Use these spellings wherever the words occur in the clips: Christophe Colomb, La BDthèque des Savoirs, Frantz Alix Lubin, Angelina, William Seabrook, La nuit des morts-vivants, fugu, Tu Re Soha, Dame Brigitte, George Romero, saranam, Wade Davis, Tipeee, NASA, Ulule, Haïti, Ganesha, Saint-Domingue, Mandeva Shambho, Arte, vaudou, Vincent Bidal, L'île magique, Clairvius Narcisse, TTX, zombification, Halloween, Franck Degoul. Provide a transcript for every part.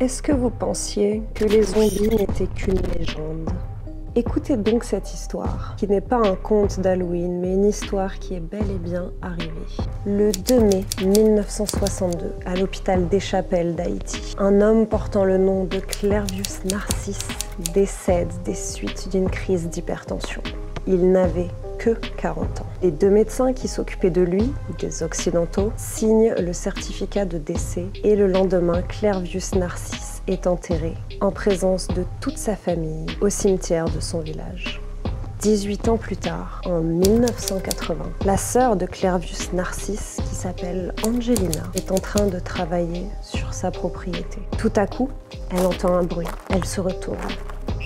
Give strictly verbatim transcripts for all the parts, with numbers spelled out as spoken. Est-ce que vous pensiez que les zombies n'étaient qu'une légende? Écoutez donc cette histoire, qui n'est pas un conte d'Halloween, mais une histoire qui est bel et bien arrivée. Le deux mai mille neuf cent soixante-deux, à l'hôpital des Chapelles d'Haïti, un homme portant le nom de Clairvius Narcisse décède des suites d'une crise d'hypertension. Il n'avait que quarante ans. Les deux médecins qui s'occupaient de lui, des Occidentaux, signent le certificat de décès et le lendemain, Clairvius Narcisse est enterré en présence de toute sa famille au cimetière de son village. dix-huit ans plus tard, en mille neuf cent quatre-vingts, la sœur de Clairvius Narcisse, qui s'appelle Angelina, est en train de travailler sur sa propriété. Tout à coup, elle entend un bruit. Elle se retourne.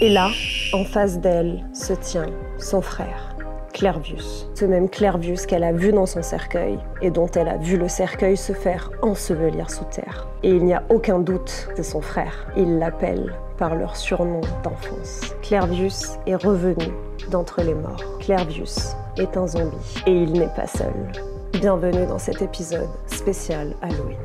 Et là, en face d'elle, se tient son frère. Clairvius, ce même Clairvius qu'elle a vu dans son cercueil et dont elle a vu le cercueil se faire ensevelir sous terre. Et il n'y a aucun doute, c'est son frère. Il l'appelle par leur surnom d'enfance. Clairvius est revenu d'entre les morts. Clairvius est un zombie et il n'est pas seul. Bienvenue dans cet épisode spécial Halloween.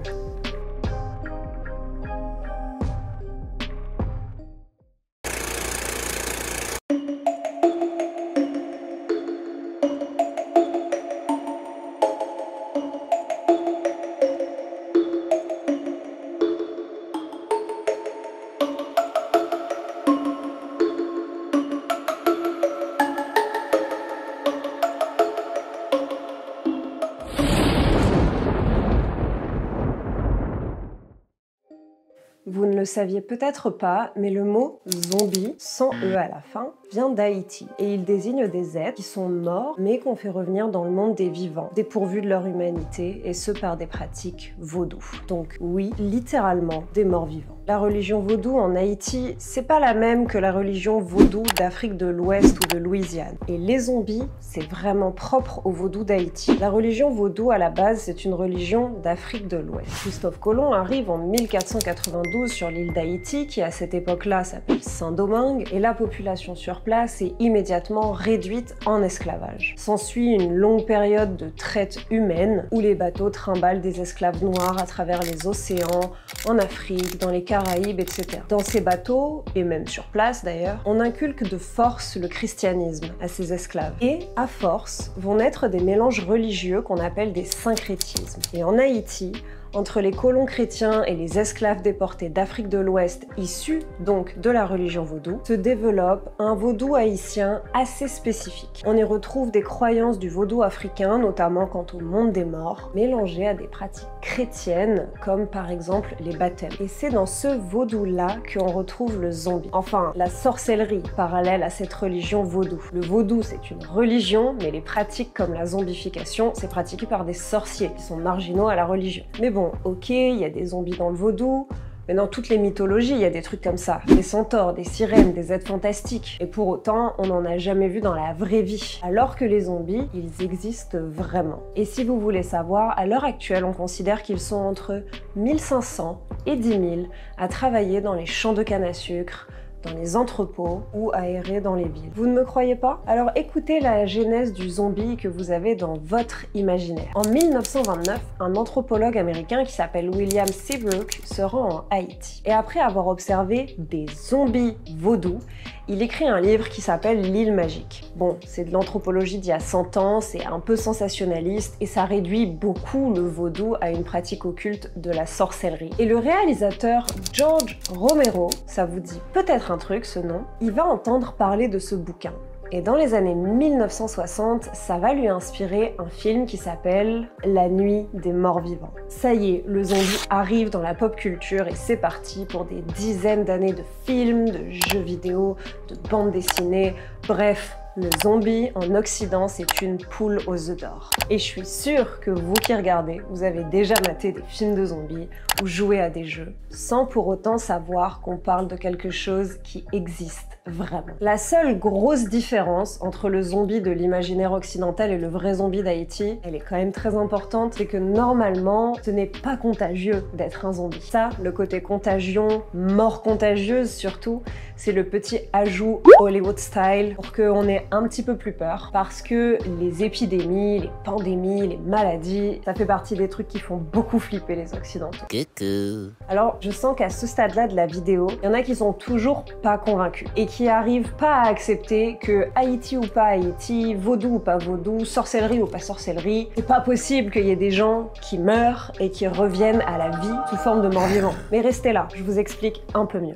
Vous ne le saviez peut-être pas, mais le mot zombie, sans E à la fin, vient d'Haïti et il désigne des êtres qui sont morts mais qu'on fait revenir dans le monde des vivants, dépourvus de leur humanité et ce par des pratiques vaudou. Donc oui, littéralement des morts vivants. La religion vaudou en Haïti, c'est pas la même que la religion vaudou d'Afrique de l'Ouest ou de Louisiane. Et les zombies, c'est vraiment propre au vaudou d'Haïti. La religion vaudou à la base, c'est une religion d'Afrique de l'Ouest. Christophe Colomb arrive en mille quatre cent quatre-vingt-douze sur l'île d'Haïti qui à cette époque-là s'appelle Saint-Domingue et la population sur place est immédiatement réduite en esclavage. S'ensuit une longue période de traite humaine où les bateaux trimballent des esclaves noirs à travers les océans, en Afrique, dans les Caraïbes, et cetera. Dans ces bateaux, et même sur place d'ailleurs, on inculque de force le christianisme à ces esclaves. Et à force vont naître des mélanges religieux qu'on appelle des syncrétismes. Et en Haïti, entre les colons chrétiens et les esclaves déportés d'Afrique de l'Ouest, issus donc de la religion vaudou, se développe un vaudou haïtien assez spécifique. On y retrouve des croyances du vaudou africain, notamment quant au monde des morts, mélangées à des pratiques chrétiennes, comme par exemple les baptêmes. Et c'est dans ce vaudou-là qu'on retrouve le zombie. Enfin, la sorcellerie, parallèle à cette religion vaudou. Le vaudou, c'est une religion, mais les pratiques comme la zombification, c'est pratiqué par des sorciers qui sont marginaux à la religion. Mais bon, Bon, ok, il y a des zombies dans le vaudou, mais dans toutes les mythologies, il y a des trucs comme ça. Des centaures, des sirènes, des êtres fantastiques. Et pour autant, on n'en a jamais vu dans la vraie vie. Alors que les zombies, ils existent vraiment. Et si vous voulez savoir, à l'heure actuelle, on considère qu'ils sont entre mille cinq cents et dix mille à travailler dans les champs de canne à sucre, dans les entrepôts ou aérés dans les villes. Vous ne me croyez pas? Alors écoutez la genèse du zombie que vous avez dans votre imaginaire. En mille neuf cent vingt-neuf, un anthropologue américain qui s'appelle William Seabrook se rend en Haïti. Et après avoir observé des zombies vaudous, il écrit un livre qui s'appelle L'île magique. Bon, c'est de l'anthropologie d'il y a cent ans, c'est un peu sensationnaliste et ça réduit beaucoup le vaudou à une pratique occulte de la sorcellerie. Et le réalisateur George Romero, ça vous dit peut-être un truc ce nom, il va entendre parler de ce bouquin. Et dans les années mille neuf cent soixante, ça va lui inspirer un film qui s'appelle La nuit des morts-vivants. Ça y est, le zombie arrive dans la pop culture et c'est parti pour des dizaines d'années de films, de jeux vidéo, de bandes dessinées, bref. Le zombie en Occident, c'est une poule aux œufs d'or. Et je suis sûre que vous qui regardez, vous avez déjà maté des films de zombies ou joué à des jeux, sans pour autant savoir qu'on parle de quelque chose qui existe vraiment. La seule grosse différence entre le zombie de l'imaginaire occidental et le vrai zombie d'Haïti, elle est quand même très importante, c'est que normalement, ce n'est pas contagieux d'être un zombie. Ça, le côté contagion, mort contagieuse surtout, c'est le petit ajout Hollywood style pour qu'on ait un petit peu plus peur, parce que les épidémies, les pandémies, les maladies, ça fait partie des trucs qui font beaucoup flipper les Occidentaux. Coucou. Alors je sens qu'à ce stade-là de la vidéo, il y en a qui sont toujours pas convaincus et qui arrivent pas à accepter que Haïti ou pas Haïti, vaudou ou pas vaudou, sorcellerie ou pas sorcellerie, c'est pas possible qu'il y ait des gens qui meurent et qui reviennent à la vie sous forme de morts-vivants. Mais restez là, je vous explique un peu mieux.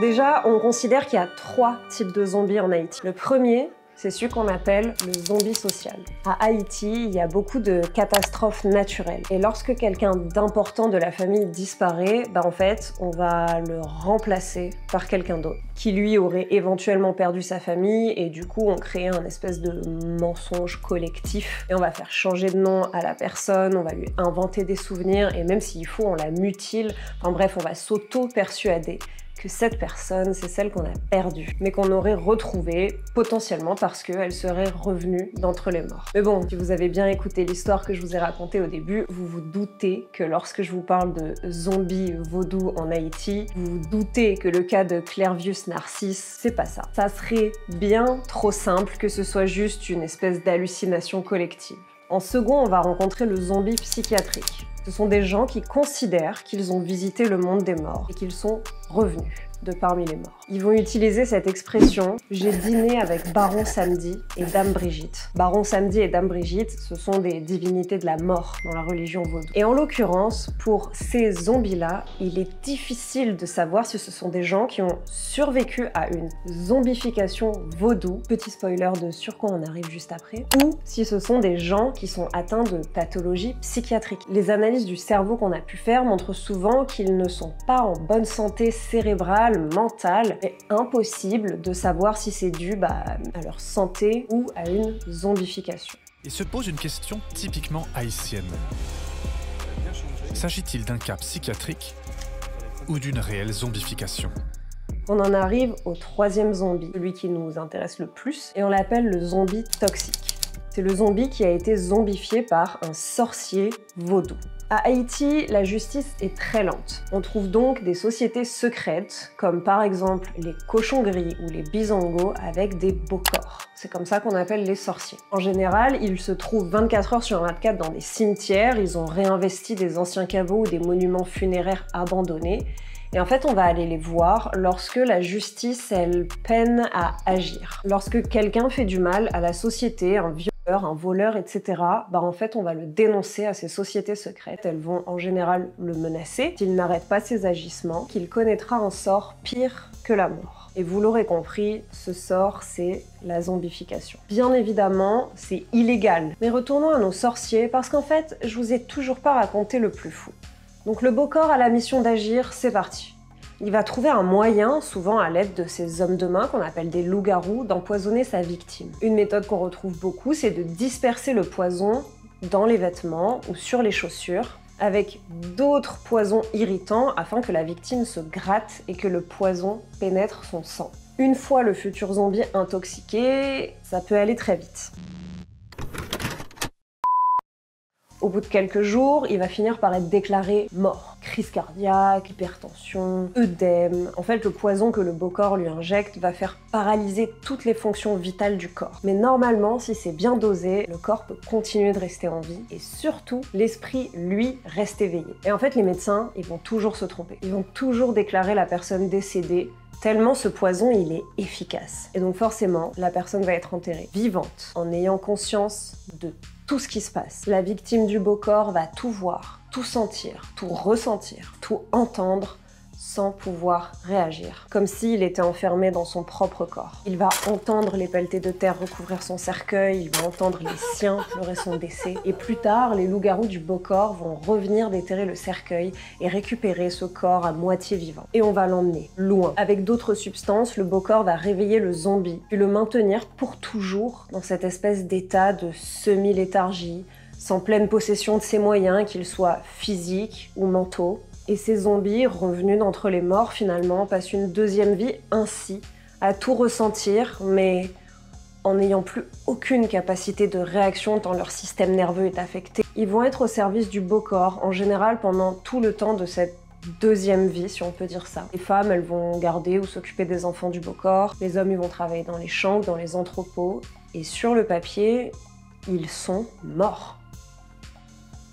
Déjà, on considère qu'il y a trois types de zombies en Haïti. Le premier, c'est celui qu'on appelle le zombie social. À Haïti, il y a beaucoup de catastrophes naturelles. Et lorsque quelqu'un d'important de la famille disparaît, bah en fait, on va le remplacer par quelqu'un d'autre, qui lui aurait éventuellement perdu sa famille, et du coup, on crée un espèce de mensonge collectif. Et on va faire changer de nom à la personne, on va lui inventer des souvenirs, et même s'il faut, on la mutile. Enfin bref, on va s'auto-persuader que cette personne, c'est celle qu'on a perdue, mais qu'on aurait retrouvée potentiellement parce qu'elle serait revenue d'entre les morts. Mais bon, si vous avez bien écouté l'histoire que je vous ai racontée au début, vous vous doutez que lorsque je vous parle de zombies vaudou en Haïti, vous vous doutez que le cas de Clairvius Narcisse, c'est pas ça. Ça serait bien trop simple que ce soit juste une espèce d'hallucination collective. En second, on va rencontrer le zombie psychiatrique. Ce sont des gens qui considèrent qu'ils ont visité le monde des morts et qu'ils sont revenus de parmi les morts. Ils vont utiliser cette expression « j'ai dîné avec Baron Samedi et Dame Brigitte ». Baron Samedi et Dame Brigitte, ce sont des divinités de la mort dans la religion vaudou. Et en l'occurrence, pour ces zombies-là, il est difficile de savoir si ce sont des gens qui ont survécu à une zombification vaudou, petit spoiler de sur quoi on arrive juste après, ou si ce sont des gens qui sont atteints de pathologies psychiatriques. Les analyses du cerveau qu'on a pu faire montrent souvent qu'ils ne sont pas en bonne santé cérébrale, mental, est impossible de savoir si c'est dû bah, à leur santé ou à une zombification. Et se pose une question typiquement haïtienne. S'agit-il d'un cas psychiatrique ou d'une réelle zombification ? On en arrive au troisième zombie, celui qui nous intéresse le plus, et on l'appelle le zombie toxique. C'est le zombie qui a été zombifié par un sorcier vaudou. À Haïti, la justice est très lente. On trouve donc des sociétés secrètes, comme par exemple les cochons gris ou les bisangos avec des beaux corps. C'est comme ça qu'on appelle les sorciers. En général, ils se trouvent vingt-quatre heures sur vingt-quatre dans des cimetières, ils ont réinvesti des anciens caveaux ou des monuments funéraires abandonnés. Et en fait, on va aller les voir lorsque la justice, elle, peine à agir. Lorsque quelqu'un fait du mal à la société, un violeur, un voleur, et cetera, bah en fait, on va le dénoncer à ces sociétés secrètes. Elles vont en général le menacer s'il n'arrête pas ses agissements, qu'il connaîtra un sort pire que la mort. Et vous l'aurez compris, ce sort, c'est la zombification. Bien évidemment, c'est illégal. Mais retournons à nos sorciers, parce qu'en fait, je vous ai toujours pas raconté le plus fou. Donc le beau corps a la mission d'agir, c'est parti. Il va trouver un moyen, souvent à l'aide de ces hommes de main qu'on appelle des loups-garous, d'empoisonner sa victime. Une méthode qu'on retrouve beaucoup, c'est de disperser le poison dans les vêtements ou sur les chaussures avec d'autres poisons irritants afin que la victime se gratte et que le poison pénètre son sang. Une fois le futur zombie intoxiqué, ça peut aller très vite. Au bout de quelques jours, il va finir par être déclaré mort. Crise cardiaque, hypertension, œdème... En fait, le poison que le beau corps lui injecte va faire paralyser toutes les fonctions vitales du corps. Mais normalement, si c'est bien dosé, le corps peut continuer de rester en vie et surtout, l'esprit, lui, reste éveillé. Et en fait, les médecins, ils vont toujours se tromper. Ils vont toujours déclarer la personne décédée, tellement ce poison, il est efficace. Et donc forcément, la personne va être enterrée vivante, en ayant conscience de tout ce qui se passe. La victime du beau corps va tout voir, tout sentir, tout ressentir, tout entendre, sans pouvoir réagir, comme s'il était enfermé dans son propre corps. Il va entendre les pelletées de terre recouvrir son cercueil, il va entendre les siens pleurer son décès, et plus tard, les loups-garous du beau corps vont revenir déterrer le cercueil et récupérer ce corps à moitié vivant. Et on va l'emmener loin. Avec d'autres substances, le beau corps va réveiller le zombie, puis le maintenir pour toujours dans cette espèce d'état de semi-léthargie, sans pleine possession de ses moyens, qu'ils soient physiques ou mentaux. Et ces zombies, revenus d'entre les morts finalement, passent une deuxième vie ainsi, à tout ressentir, mais en n'ayant plus aucune capacité de réaction tant leur système nerveux est affecté. Ils vont être au service du beau corps, en général pendant tout le temps de cette deuxième vie, si on peut dire ça. Les femmes, elles vont garder ou s'occuper des enfants du beau corps. Les hommes, ils vont travailler dans les champs, dans les entrepôts. Et sur le papier, ils sont morts.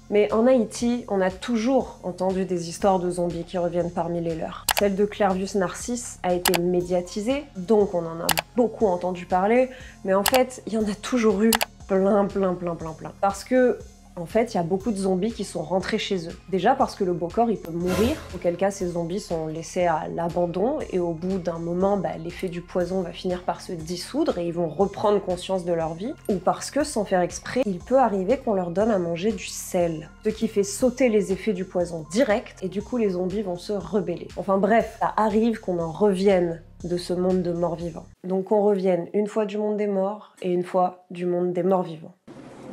Mais en Haïti, on a toujours entendu des histoires de zombies qui reviennent parmi les leurs. Celle de Clairvius Narcisse a été médiatisée, donc on en a beaucoup entendu parler, mais en fait, il y en a toujours eu plein, plein, plein, plein, plein. Parce que, en fait, il y a beaucoup de zombies qui sont rentrés chez eux. Déjà parce que le beau corps, il peut mourir, auquel cas ces zombies sont laissés à l'abandon, et au bout d'un moment, bah, l'effet du poison va finir par se dissoudre et ils vont reprendre conscience de leur vie. Ou parce que, sans faire exprès, il peut arriver qu'on leur donne à manger du sel, ce qui fait sauter les effets du poison direct, et du coup les zombies vont se rebeller. Enfin bref, ça arrive qu'on en revienne de ce monde de morts-vivants. Donc qu'on revienne une fois du monde des morts, et une fois du monde des morts-vivants.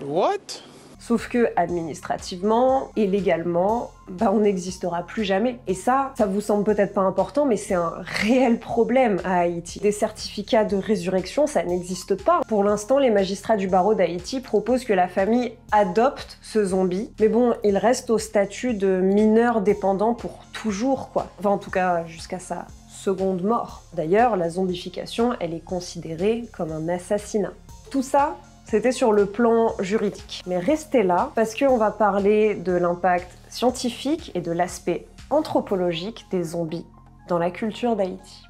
What? Sauf que, administrativement et légalement, bah on n'existera plus jamais. Et ça, ça vous semble peut-être pas important, mais c'est un réel problème à Haïti. Des certificats de résurrection, ça n'existe pas. Pour l'instant, les magistrats du barreau d'Haïti proposent que la famille adopte ce zombie. Mais bon, il reste au statut de mineur dépendant pour toujours, quoi. Enfin, en tout cas, jusqu'à ça. Seconde mort. D'ailleurs, la zombification, elle est considérée comme un assassinat. Tout ça, c'était sur le plan juridique. Mais restez là, parce qu'on va parler de l'impact scientifique et de l'aspect anthropologique des zombies dans la culture d'Haïti.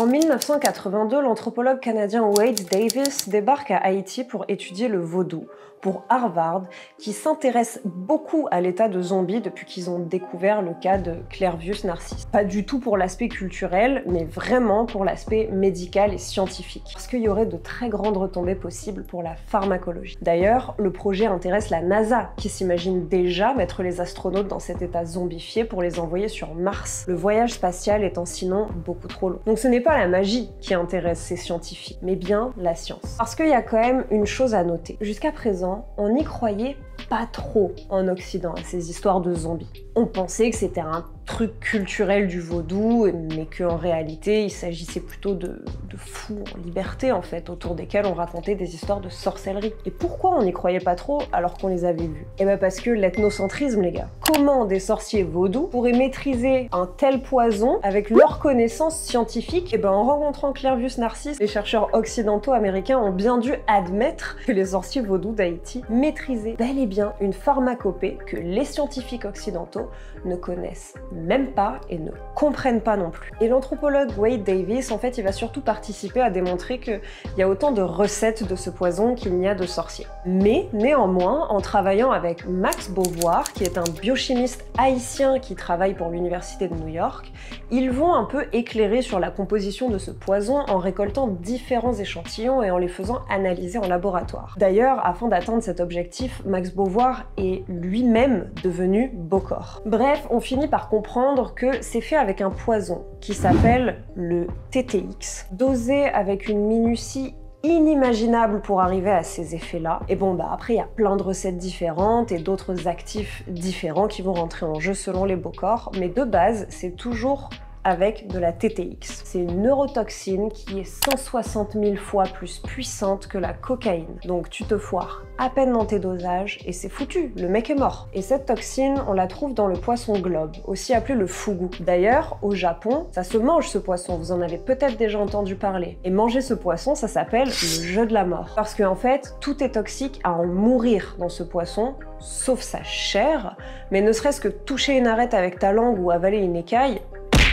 En mille neuf cent quatre-vingt-deux, l'anthropologue canadien Wade Davis débarque à Haïti pour étudier le vaudou, pour Harvard, qui s'intéresse beaucoup à l'état de zombies depuis qu'ils ont découvert le cas de Clairvius Narcisse. Pas du tout pour l'aspect culturel, mais vraiment pour l'aspect médical et scientifique, parce qu'il y aurait de très grandes retombées possibles pour la pharmacologie. D'ailleurs, le projet intéresse la NASA, qui s'imagine déjà mettre les astronautes dans cet état zombifié pour les envoyer sur Mars, le voyage spatial étant sinon beaucoup trop long. Donc ce n'est pas la magie qui intéresse ces scientifiques, mais bien la science. Parce qu'il y a quand même une chose à noter. Jusqu'à présent, on n'y croyait pas trop en Occident à ces histoires de zombies. On pensait que c'était un truc culturel du vaudou, mais qu'en réalité il s'agissait plutôt de, de fous en liberté en fait, autour desquels on racontait des histoires de sorcellerie. Et pourquoi on n'y croyait pas trop alors qu'on les avait vus? Eh ben parce que l'ethnocentrisme, les gars. Comment des sorciers vaudous pourraient maîtriser un tel poison avec leurs connaissances scientifiques? Et ben en rencontrant Clairvius Narcisse, les chercheurs occidentaux américains ont bien dû admettre que les sorciers vaudous d'Haïti maîtrisaient bel et bien une pharmacopée que les scientifiques occidentaux ne connaissent même pas et ne comprennent pas non plus. Et l'anthropologue Wade Davis, en fait, il va surtout participer à démontrer qu'il y a autant de recettes de ce poison qu'il n'y a de sorciers. Mais néanmoins, en travaillant avec Max Beauvoir, qui est un biochimiste haïtien qui travaille pour l'université de New York, ils vont un peu éclairer sur la composition de ce poison en récoltant différents échantillons et en les faisant analyser en laboratoire. D'ailleurs, afin d'atteindre cet objectif, Max Beauvoir est lui-même devenu Beaucorps. Bref, on finit par comprendre que c'est fait avec un poison qui s'appelle le T T X, dosé avec une minutie inimaginable pour arriver à ces effets-là. Et bon, bah après, il y a plein de recettes différentes et d'autres actifs différents qui vont rentrer en jeu selon les Beaucorps, mais de base, c'est toujours avec de la T T X. C'est une neurotoxine qui est cent soixante mille fois plus puissante que la cocaïne. Donc tu te foires à peine dans tes dosages et c'est foutu, le mec est mort. Et cette toxine, on la trouve dans le poisson globe, aussi appelé le fugu. D'ailleurs, au Japon, ça se mange ce poisson, vous en avez peut-être déjà entendu parler. Et manger ce poisson, ça s'appelle le jeu de la mort. Parce qu'en fait, tout est toxique à en mourir dans ce poisson, sauf sa chair, mais ne serait-ce que toucher une arête avec ta langue ou avaler une écaille,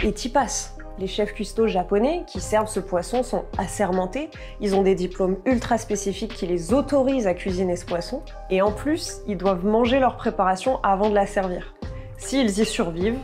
et t'y passes. Les chefs custos japonais qui servent ce poisson sont assermentés, ils ont des diplômes ultra spécifiques qui les autorisent à cuisiner ce poisson, et en plus, ils doivent manger leur préparation avant de la servir. S'ils y survivent,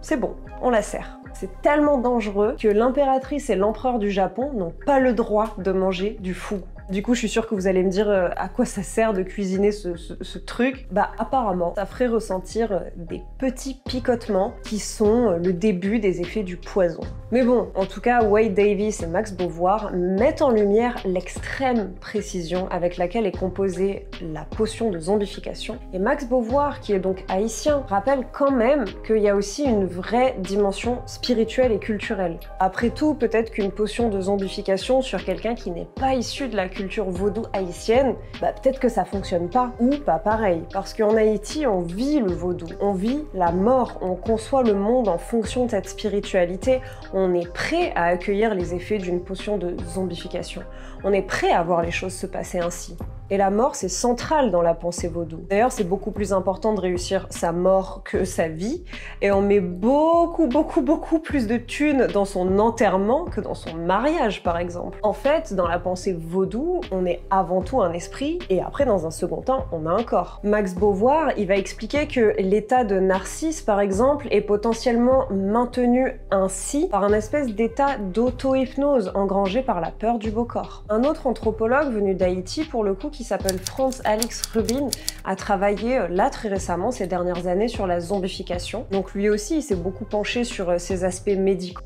c'est bon, on la sert. C'est tellement dangereux que l'impératrice et l'empereur du Japon n'ont pas le droit de manger du fugu. Du coup, je suis sûre que vous allez me dire euh, à quoi ça sert de cuisiner ce, ce, ce truc. Bah apparemment, ça ferait ressentir des petits picotements qui sont le début des effets du poison. Mais bon, en tout cas, Wade Davis et Max Beauvoir mettent en lumière l'extrême précision avec laquelle est composée la potion de zombification. Et Max Beauvoir, qui est donc haïtien, rappelle quand même qu'il y a aussi une vraie dimension spirituelle et culturelle. Après tout, peut-être qu'une potion de zombification sur quelqu'un qui n'est pas issu de la culture vaudou haïtienne, bah peut-être que ça fonctionne pas ou pas pareil. Parce qu'en Haïti, on vit le vaudou, on vit la mort, on conçoit le monde en fonction de cette spiritualité, on est prêt à accueillir les effets d'une potion de zombification. On est prêt à voir les choses se passer ainsi. Et la mort, c'est central dans la pensée vaudou. D'ailleurs, c'est beaucoup plus important de réussir sa mort que sa vie, et on met beaucoup, beaucoup, beaucoup plus de thunes dans son enterrement que dans son mariage, par exemple. En fait, dans la pensée vaudou, on est avant tout un esprit, et après, dans un second temps, on a un corps. Max Beauvoir, il va expliquer que l'état de Narcisse, par exemple, est potentiellement maintenu ainsi par un espèce d'état d'auto-hypnose engrangé par la peur du beau corps. Un autre anthropologue venu d'Haïti, pour le coup, qui s'appelle Frantz Alix Lubin, a travaillé là très récemment ces dernières années sur la zombification. Donc lui aussi, il s'est beaucoup penché sur ces aspects médicaux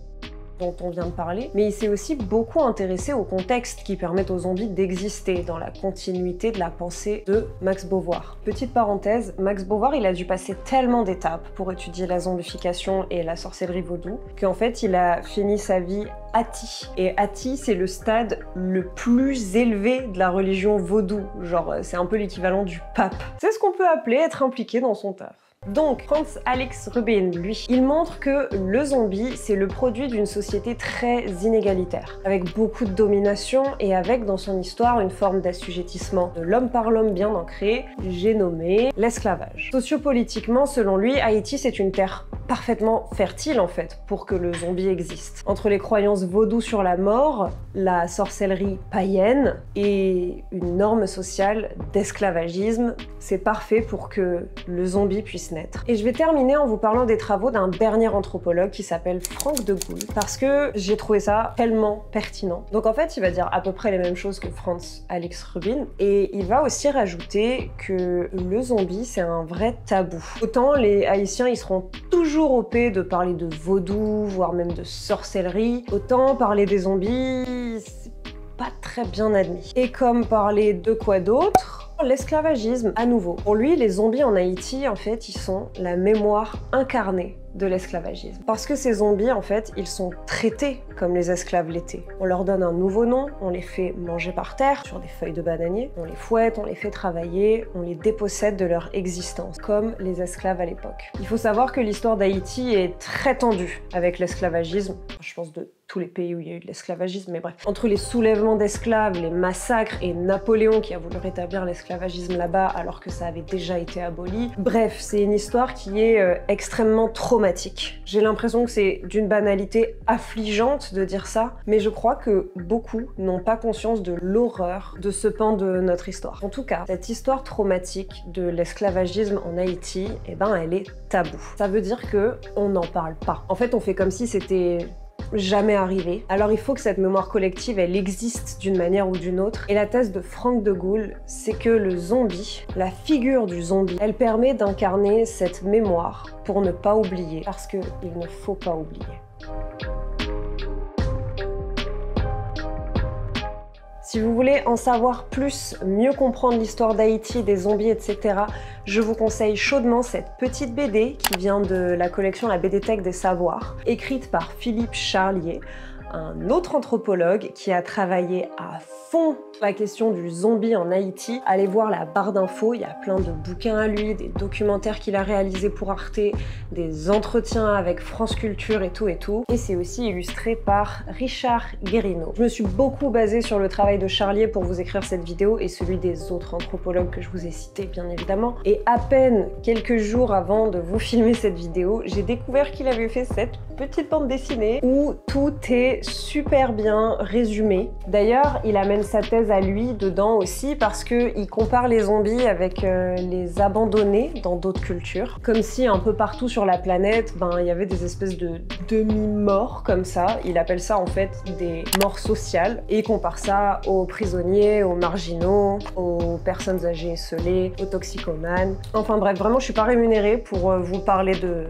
dont on vient de parler, mais il s'est aussi beaucoup intéressé aux contextes qui permettent aux zombies d'exister, dans la continuité de la pensée de Max Beauvoir. Petite parenthèse, Max Beauvoir, il a dû passer tellement d'étapes pour étudier la zombification et la sorcellerie vaudou, qu'en fait, il a fini sa vie Hatti. Et Hatti, c'est le stade le plus élevé de la religion vaudou, genre c'est un peu l'équivalent du pape. C'est ce qu'on peut appeler être impliqué dans son taf. Donc, Frantz Alix Lubin, lui, il montre que le zombie, c'est le produit d'une société très inégalitaire, avec beaucoup de domination et avec, dans son histoire, une forme d'assujettissement de l'homme par l'homme bien ancré, j'ai nommé l'esclavage. Sociopolitiquement, selon lui, Haïti, c'est une terre parfaitement fertile, en fait, pour que le zombie existe. Entre les croyances vaudou sur la mort, la sorcellerie païenne et une norme sociale d'esclavagisme, c'est parfait pour que le zombie puisse naître. Et je vais terminer en vous parlant des travaux d'un dernier anthropologue qui s'appelle Franck Degoul, parce que j'ai trouvé ça tellement pertinent. Donc en fait, il va dire à peu près les mêmes choses que Frantz Alix Lubin, et il va aussi rajouter que le zombie, c'est un vrai tabou. Autant les Haïtiens, ils seront toujours au paix de parler de vaudou, voire même de sorcellerie, autant parler des zombies, c'est pas très bien admis. Et comme parler de quoi d'autre? L'esclavagisme, à nouveau. Pour lui, les zombies en Haïti, en fait, ils sont la mémoire incarnée de l'esclavagisme. Parce que ces zombies, en fait, ils sont traités comme les esclaves l'étaient. On leur donne un nouveau nom, on les fait manger par terre, sur des feuilles de bananier, on les fouette, on les fait travailler, on les dépossède de leur existence, comme les esclaves à l'époque. Il faut savoir que l'histoire d'Haïti est très tendue avec l'esclavagisme, je pense de tous les pays où il y a eu de l'esclavagisme, mais bref. Entre les soulèvements d'esclaves, les massacres et Napoléon qui a voulu rétablir l'esclavagisme là-bas alors que ça avait déjà été aboli. Bref, c'est une histoire qui est euh, extrêmement traumatique. J'ai l'impression que c'est d'une banalité affligeante de dire ça, mais je crois que beaucoup n'ont pas conscience de l'horreur de ce pan de notre histoire. En tout cas, cette histoire traumatique de l'esclavagisme en Haïti, eh ben, elle est taboue. Ça veut dire que on n'en parle pas. En fait, on fait comme si c'était jamais arrivé. Alors il faut que cette mémoire collective, elle existe d'une manière ou d'une autre. Et la thèse de Franck Degoul, c'est que le zombie, la figure du zombie, elle permet d'incarner cette mémoire pour ne pas oublier, parce qu'il ne faut pas oublier. Si vous voulez en savoir plus, mieux comprendre l'histoire d'Haïti, des zombies, et cetera, je vous conseille chaudement cette petite B D qui vient de la collection La BDthèque des Savoirs, écrite par Philippe Charlier, un autre anthropologue qui a travaillé à fond sur la question du zombie en Haïti. Allez voir la barre d'infos, il y a plein de bouquins à lui, des documentaires qu'il a réalisés pour Arte, des entretiens avec France Culture et tout et tout. Et c'est aussi illustré par Richard Guérino. Je me suis beaucoup basée sur le travail de Charlier pour vous écrire cette vidéo et celui des autres anthropologues que je vous ai cités bien évidemment. Et à peine quelques jours avant de vous filmer cette vidéo, j'ai découvert qu'il avait fait cette petite bande dessinée où tout est super bien résumé. D'ailleurs, il amène sa thèse à lui dedans aussi parce qu'il compare les zombies avec euh, les abandonnés dans d'autres cultures. Comme si un peu partout sur la planète, ben, il y avait des espèces de demi-morts comme ça. Il appelle ça en fait des morts sociales et il compare ça aux prisonniers, aux marginaux, aux personnes âgées et scellées, aux toxicomanes. Enfin bref, vraiment je suis pas rémunérée pour euh, vous parler de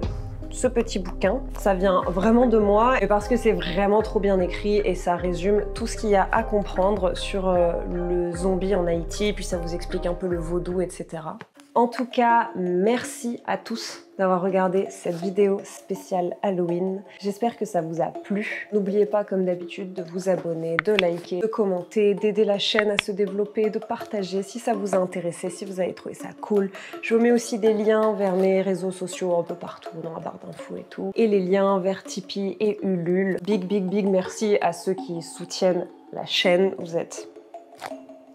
ce petit bouquin. Ça vient vraiment de moi et parce que c'est vraiment trop bien écrit et ça résume tout ce qu'il y a à comprendre sur euh, le zombie en Haïti, puis ça vous explique un peu le vaudou, et cetera. En tout cas, merci à tous d'avoir regardé cette vidéo spéciale Halloween. J'espère que ça vous a plu. N'oubliez pas, comme d'habitude, de vous abonner, de liker, de commenter, d'aider la chaîne à se développer, de partager si ça vous a intéressé, si vous avez trouvé ça cool. Je vous mets aussi des liens vers mes réseaux sociaux un peu partout dans la barre d'infos et tout, et les liens vers Tipeee et Ulule. Big, big, big merci à ceux qui soutiennent la chaîne. Vous êtes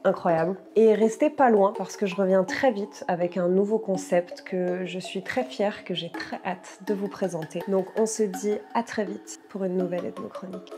incroyable. Et restez pas loin parce que je reviens très vite avec un nouveau concept que je suis très fière, que j'ai très hâte de vous présenter. Donc on se dit à très vite pour une nouvelle ethno-chronique.